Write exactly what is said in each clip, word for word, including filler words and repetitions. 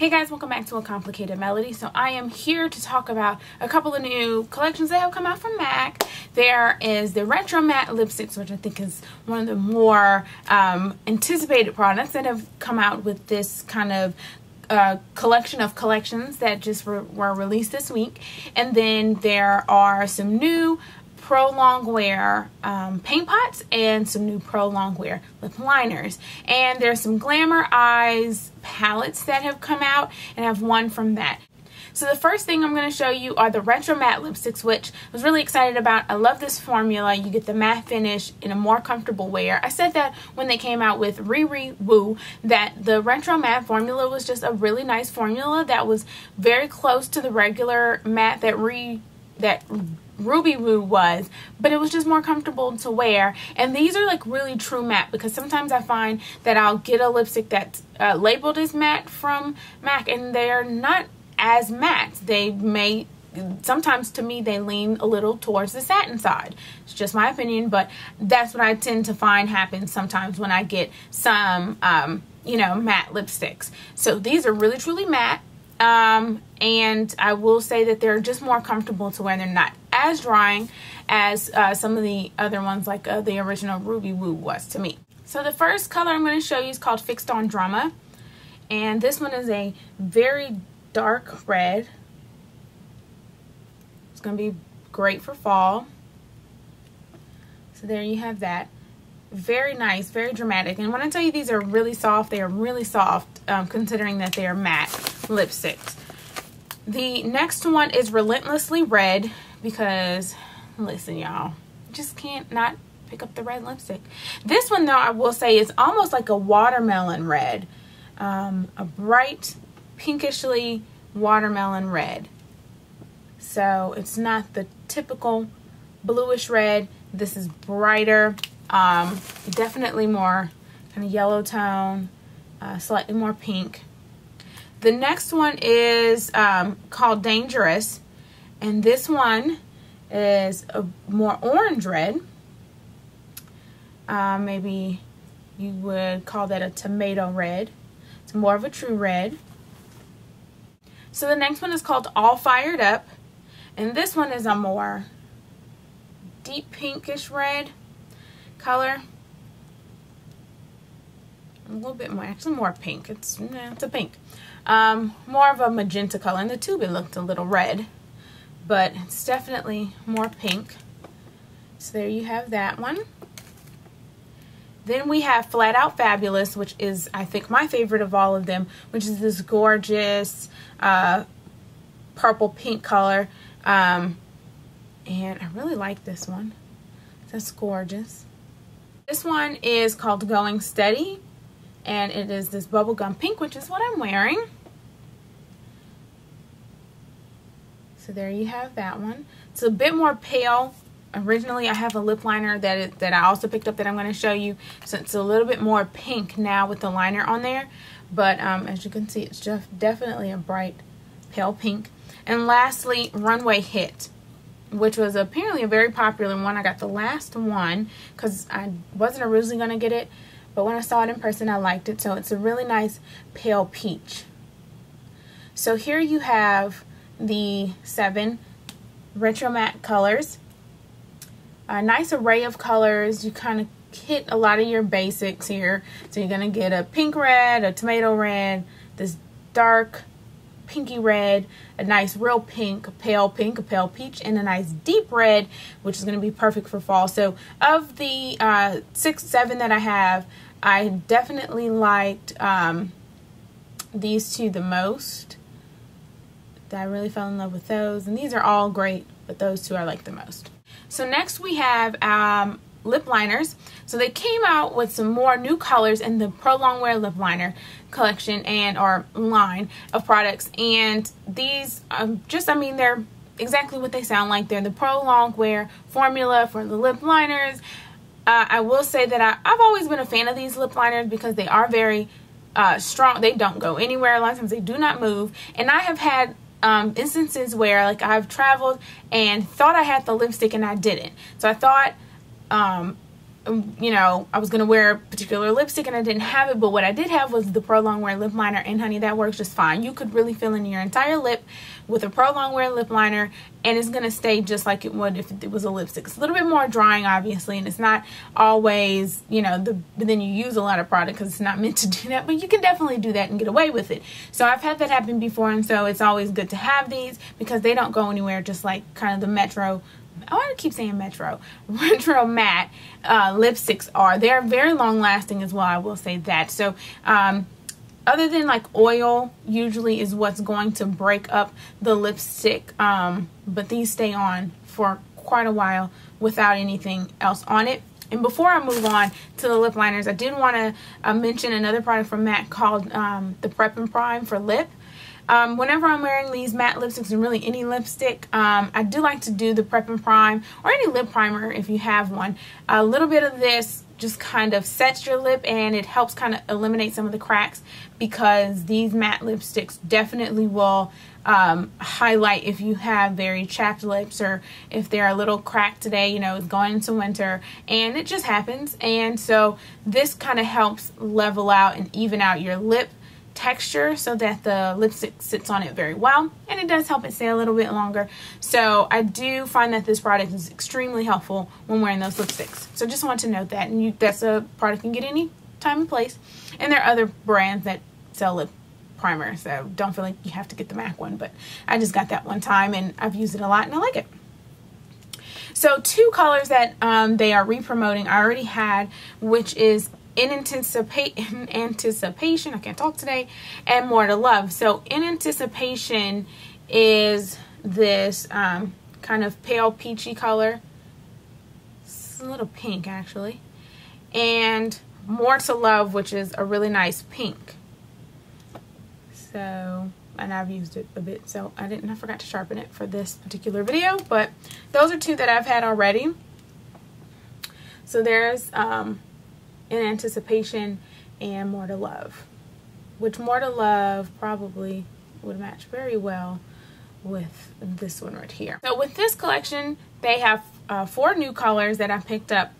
Hey guys, welcome back to A Complicated Melody. So I am here to talk about a couple of new collections that have come out from MAC. There is the Retro Matte Lipsticks, which I think is one of the more um, anticipated products that have come out with this kind of uh, collection of collections that just re were released this week. And then there are some new Pro Longwear um, paint pots and some new Pro Longwear lip liners. And there's some Glamour Eyes palettes that have come out, and I have one from that. So the first thing I'm going to show you are the Retro Matte Lipsticks, which I was really excited about. I love this formula. You get the matte finish in a more comfortable wear. I said that when they came out with Riri Woo, that the Retro Matte formula was just a really nice formula that was very close to the regular matte that re that Ruby Woo was, but it was just more comfortable to wear. And these are like really true matte, because sometimes I find that I'll get a lipstick that's uh, labeled as matte from MAC and they're not as matte. They may sometimes, to me, they lean a little towards the satin side. It's just my opinion, but that's what I tend to find happens sometimes when I get some um, you know, matte lipsticks. So these are really truly matte, um, and I will say that they're just more comfortable to wear. They're not as drying as uh, some of the other ones, like uh, the original Ruby Woo was to me. So the first color I'm going to show you is called Fixed on Drama, and this one is a very dark red. It's going to be great for fall. So there you have that. Very nice, very dramatic. And when I tell you these are really soft, they are really soft, um, considering that they are matte lipsticks. The next one is Relentlessly Red, because listen, y'all, just can't not pick up the red lipstick. This one, though, I will say is almost like a watermelon red, um, a bright pinkishly watermelon red. So it's not the typical bluish red. This is brighter, um, definitely more kind of yellow tone, uh, slightly more pink. The next one is um, called Dangerous, and this one is a more orange red. Uh, maybe you would call that a tomato red. It's more of a true red. So the next one is called All Fired Up, and this one is a more deep pinkish red color. A little bit more, actually more pink. It's, nah, it's a pink. Um, more of a magenta color. In the tube it looked a little red, but it's definitely more pink. So there you have that one. Then we have Flat Out Fabulous, which is, I think, my favorite of all of them, which is this gorgeous uh, purple pink color. Um, and I really like this one. That's gorgeous. This one is called Going Steady, and it is this bubblegum pink, which is what I'm wearing. So there you have that one. It's a bit more pale. Originally, I have a lip liner that it, that I also picked up that I'm going to show you. So it's a little bit more pink now with the liner on there. But um, as you can see, it's just definitely a bright pale pink. And lastly, Runway Hit, which was apparently a very popular one. I got the last one because I wasn't originally going to get it, but when I saw it in person, I liked it. So it's a really nice pale peach. So here you have the seven Retro Matte colors. A nice array of colors. You kind of hit a lot of your basics here. So you're going to get a pink red, a tomato red, this dark pinky red, a nice real pink, a pale pink, a pale peach, and a nice deep red, which is going to be perfect for fall. So of the uh, six, seven that I have, I definitely liked um, these two the most. I really fell in love with those, and these are all great, but those two I like the most. So next we have um, lip liners. So they came out with some more new colors in the Pro Longwear Lip Liner collection and or line of products, and these um, just I mean they're exactly what they sound like. They're the Pro Longwear formula for the lip liners. Uh, I will say that I, I've always been a fan of these lip liners because they are very uh, strong. They don't go anywhere. A lot of times they do not move, and I have had Um, instances where, like, I've traveled and thought I had the lipstick and I didn't. So I thought um, you know, I was going to wear a particular lipstick and I didn't have it, but what I did have was the Pro Longwear Lip Liner, and honey, that works just fine. You could really fill in your entire lip with a Pro Longwear Lip Liner, and it's going to stay just like it would if it was a lipstick. It's a little bit more drying, obviously, and it's not always, you know, the, but then you use a lot of product because it's not meant to do that, but you can definitely do that and get away with it. So I've had that happen before, and so it's always good to have these because they don't go anywhere, just like kind of the Metro, I want to keep saying Metro, Retro Matte uh, lipsticks are. They're very long lasting as well, I will say that. So um, other than like oil usually is what's going to break up the lipstick, um, but these stay on for quite a while without anything else on it. And before I move on to the lip liners, I did want to uh, mention another product from MAC called um, the Prep and Prime for Lip. Um, whenever I'm wearing these matte lipsticks, and really any lipstick, um, I do like to do the Prep and Prime or any lip primer if you have one. A little bit of this just kind of sets your lip, and it helps kind of eliminate some of the cracks, because these matte lipsticks definitely will um, highlight if you have very chapped lips or if they're a little cracked today. You know, it's going into winter and it just happens. And so this kind of helps level out and even out your lip texture so that the lipstick sits on it very well, and it does help it stay a little bit longer. So I do find that this product is extremely helpful when wearing those lipsticks, so just want to note that. And you, that's a product you can get any time and place, and there are other brands that sell lip primer, so don't feel like you have to get the MAC one, but I just got that one time and I've used it a lot and I like it. So two colors that um, they are re-promoting I already had, which is In Anticipation, Anticipation, I can't talk today, and More to Love. So In Anticipation is this um, kind of pale peachy color. It's a little pink, actually. And More to Love, which is a really nice pink. So, and I've used it a bit, so I didn't, I forgot to sharpen it for this particular video, but those are two that I've had already. So there's um, In Anticipation and More to Love, which More to Love probably would match very well with this one right here. So with this collection, they have uh, four new colors that I picked up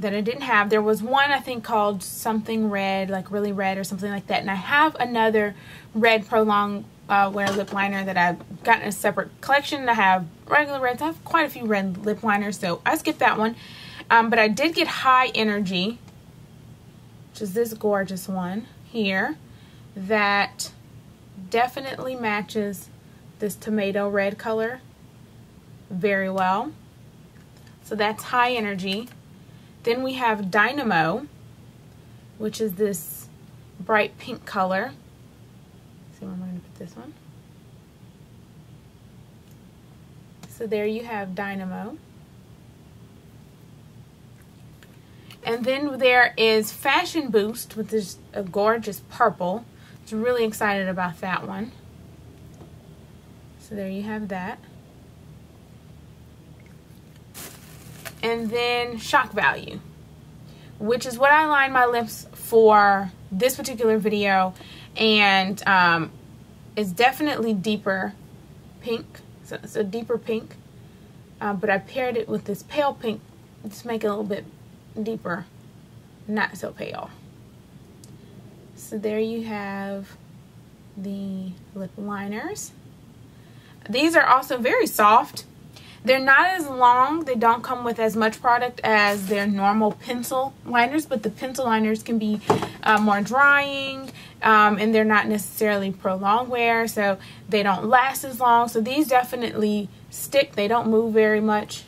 that I didn't have. There was one I think called something red, like really red or something like that, and I have another red Pro Longwear lip liner that I've gotten in a separate collection. I have regular reds, I have quite a few red lip liners, so I skipped that one, um, but I did get High Energy, which is this gorgeous one here that definitely matches this tomato red color very well. So that's High Energy. Then we have Dynamo, which is this bright pink color. So I'm going to put this one. So there you have Dynamo. And then there is Fashion Boost, which is a gorgeous purple. I'm really excited about that one. So there you have that. And then Shock Value, which is what I lined my lips for this particular video. And um, it's definitely deeper pink. So it's a deeper pink. Uh, but I paired it with this pale pink to make it a little bit deeper, not so pale. So there you have the lip liners. These are also very soft. They're not as long, they don't come with as much product as their normal pencil liners, but the pencil liners can be uh, more drying, um, and they're not necessarily Pro Longwear, so they don't last as long. So these definitely stick, they don't move very much.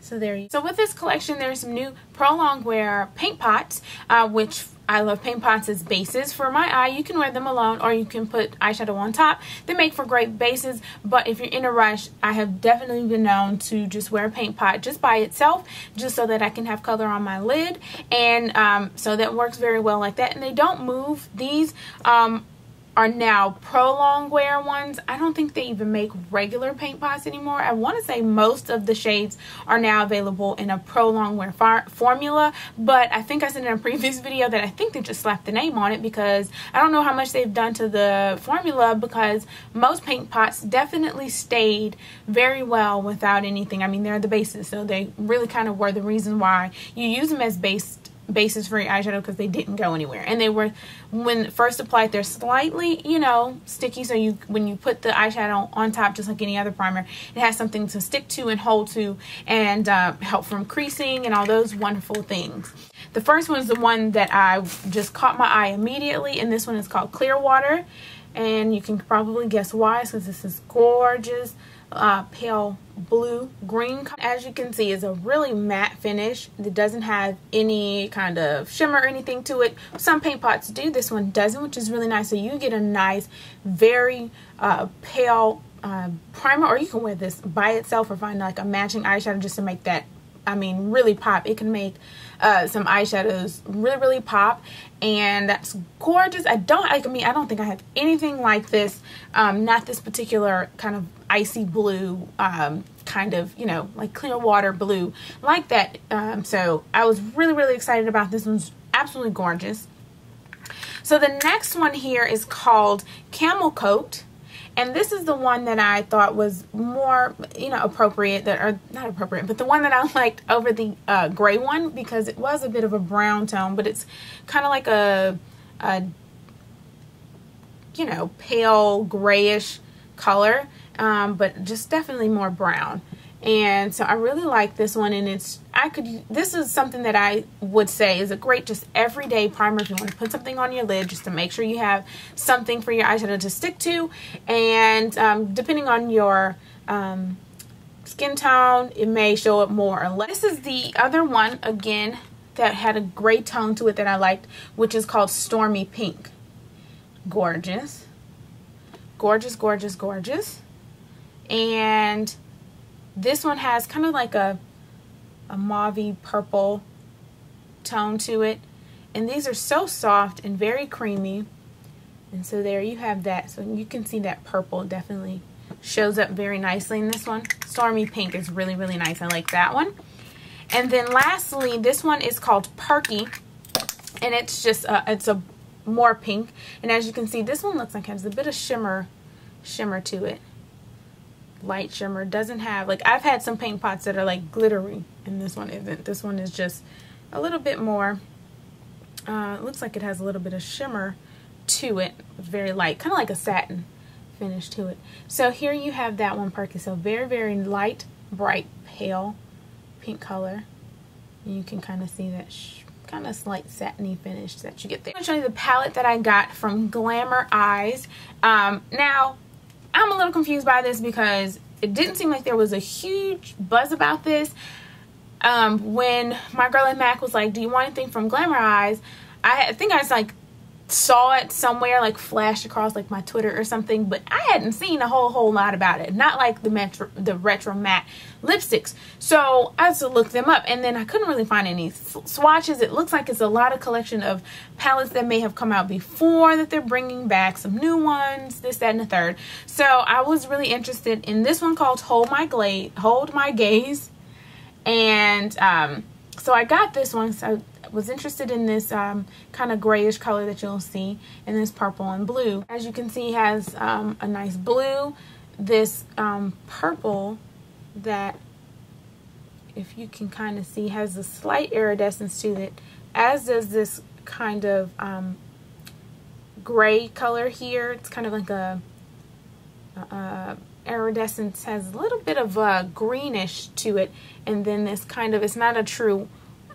So there you. So with this collection, there's some new Pro Longwear paint pots, uh, which I love paint pots as bases for my eye. You can wear them alone, or you can put eyeshadow on top. They make for great bases, but if you're in a rush, I have definitely been known to just wear a paint pot just by itself, just so that I can have color on my lid, and um, so that works very well like that. And they don't move. These um, are now Pro Longwear ones. I don't think they even make regular paint pots anymore. I want to say most of the shades are now available in a Pro Longwear formula, but I think I said in a previous video that I think they just slapped the name on it because I don't know how much they've done to the formula, because most paint pots definitely stayed very well without anything. I mean, they're the bases, so they really kind of were the reason why you use them as base bases for your eyeshadow, because they didn't go anywhere, and they were, when first applied, they're slightly, you know, sticky, so you, when you put the eyeshadow on top, just like any other primer, it has something to stick to and hold to, and uh, help from creasing and all those wonderful things. The first one is the one that I just caught my eye immediately, and this one is called Clearwater, and you can probably guess why, since this is gorgeous uh pale blue green. As you can see, is a really matte finish that doesn't have any kind of shimmer or anything to it. Some paint pots do, this one doesn't, which is really nice, so you get a nice very uh pale uh primer, or you can wear this by itself or find like a matching eyeshadow just to make that, I mean, really pop. It can make uh, some eyeshadows really, really pop, and that's gorgeous. I don't, I mean, I don't think I have anything like this, um, not this particular kind of icy blue, um, kind of, you know, like clear water blue like that. Um, so I was really, really excited about this. One's absolutely gorgeous. So the next one here is called Camel Coat. And this is the one that I thought was more, you know, appropriate, that or not appropriate, but the one that I liked over the uh, gray one, because it was a bit of a brown tone, but it's kind of like a, a, you know, pale grayish color, um, but just definitely more brown. And so I really like this one, and it's, I could, this is something that I would say is a great just everyday primer if you want to put something on your lid just to make sure you have something for your eyeshadow to stick to. And um, depending on your um, skin tone, it may show up more or less. This is the other one, again, that had a gray tone to it that I liked, which is called Stormy Pink. Gorgeous. Gorgeous, gorgeous, gorgeous. And this one has kind of like a, a mauve-y purple tone to it. And these are so soft and very creamy. And so there you have that. So you can see that purple definitely shows up very nicely in this one. Stormy Pink is really, really nice. I like that one. And then lastly, this one is called Perky. And it's just, a, it's a more pink. And as you can see, this one looks like it has a bit of shimmer, shimmer to it. Light shimmer, doesn't have, like, I've had some paint pots that are like glittery, and this one isn't. This one is just a little bit more, uh, looks like it has a little bit of shimmer to it, very light, kind of like a satin finish to it. So here you have that one, Perky. So very, very light, bright, pale pink color, and you can kind of see that sh kind of slight satiny finish that you get there. I'm going to show you the palette that I got from Glamour Eyes. Um, now I'm a little confused by this because it didn't seem like there was a huge buzz about this. Um, when my girl at MAC was like, do you want anything from Glamour Eyes? I, I think I just like saw it somewhere, like flash across like my Twitter or something, but I hadn't seen a whole whole lot about it. Not like the, metro, the Retro Matte Lipsticks. So I just looked them up, and then I couldn't really find any swatches. It looks like it's a lot of collection of palettes that may have come out before that they're bringing back, some new ones, this, that, and the third. So I was really interested in this one called Hold My Glaze, Hold My Gaze. And um, so I got this one. So I was interested in this um, kind of grayish color that you'll see, and this purple and blue. As you can see, has um, a nice blue, this um, purple that, if you can kind of see, has a slight iridescence to it, as does this kind of um, gray color here. It's kind of like a, a iridescence, has a little bit of a greenish to it, and then this kind of, it's not a true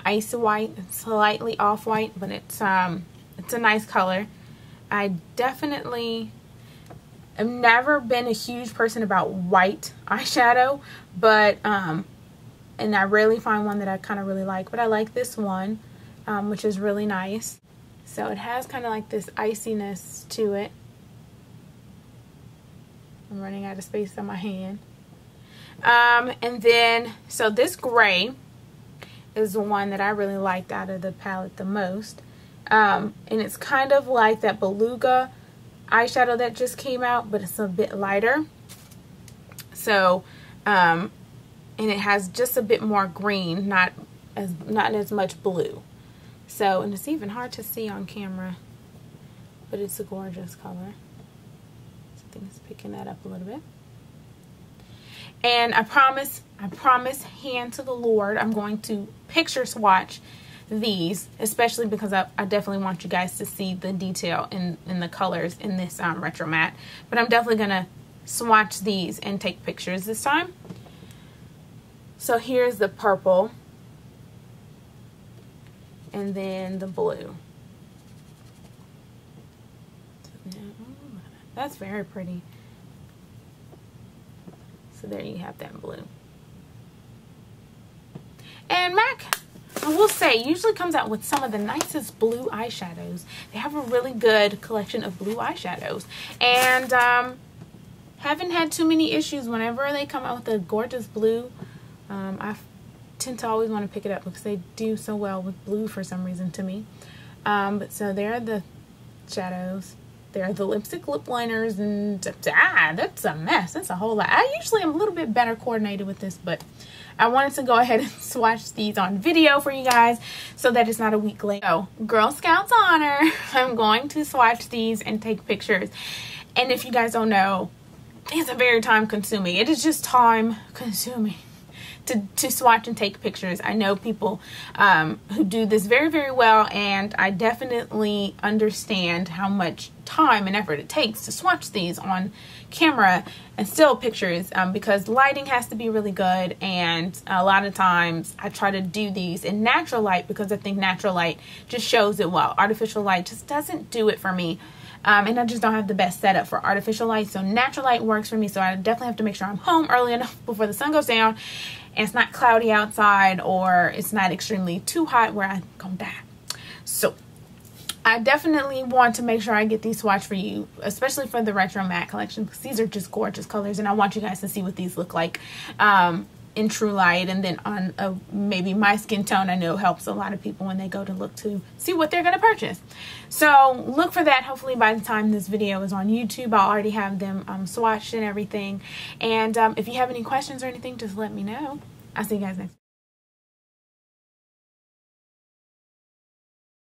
ice white, it's slightly off white, but it's um it's a nice color. I definitely I've never been a huge person about white eyeshadow, but, um, and I rarely find one that I kind of really like, but I like this one, um, which is really nice. So it has kind of like this iciness to it. I'm running out of space on my hand. Um, and then, so this gray is the one that I really liked out of the palette the most. Um, and it's kind of like that Beluga eyeshadow that just came out, but it's a bit lighter. So, um, and it has just a bit more green, not as not as much blue. So, and it's even hard to see on camera, but it's a gorgeous color. So I think it's picking that up a little bit. And I promise, I promise, hand to the Lord, I'm going to picture swatch these, especially because I, I definitely want you guys to see the detail in, in the colors in this um, Retro Matte. But I'm definitely going to swatch these and take pictures this time. So here's the purple. And then the blue. That's very pretty. So there you have that blue. And MAC, I will say, usually comes out with some of the nicest blue eyeshadows. They have a really good collection of blue eyeshadows. And um, haven't had too many issues. Whenever they come out with a gorgeous blue, um, I tend to always want to pick it up because they do so well with blue for some reason to me. Um, but so there are the shadows. There are the lipstick lip liners, and ah, that's a mess. That's a whole lot. I usually am a little bit better coordinated with this, but I wanted to go ahead and swatch these on video for you guys so that it's not a week later. So, Girl Scouts honor, I'm going to swatch these and take pictures. And if you guys don't know, it's a very time consuming. It is just time consuming to, to swatch and take pictures. I know people um, who do this very, very well, and I definitely understand how much time and effort it takes to swatch these on camera and still pictures, um, because lighting has to be really good, and a lot of times I try to do these in natural light because I think natural light just shows it well. Artificial light just doesn't do it for me, um, and I just don't have the best setup for artificial light, so natural light works for me. So I definitely have to make sure I'm home early enough before the sun goes down and it's not cloudy outside or it's not extremely too hot where I'm gonna die. So I definitely want to make sure I get these swatched for you, especially for the Retro Matte collection, because these are just gorgeous colors, and I want you guys to see what these look like um, in true light, and then on a, maybe my skin tone. I know helps a lot of people when they go to look to see what they're going to purchase. So look for that. Hopefully by the time this video is on YouTube, I'll already have them um, swatched and everything. And um, if you have any questions or anything, just let me know. I'll see you guys next time.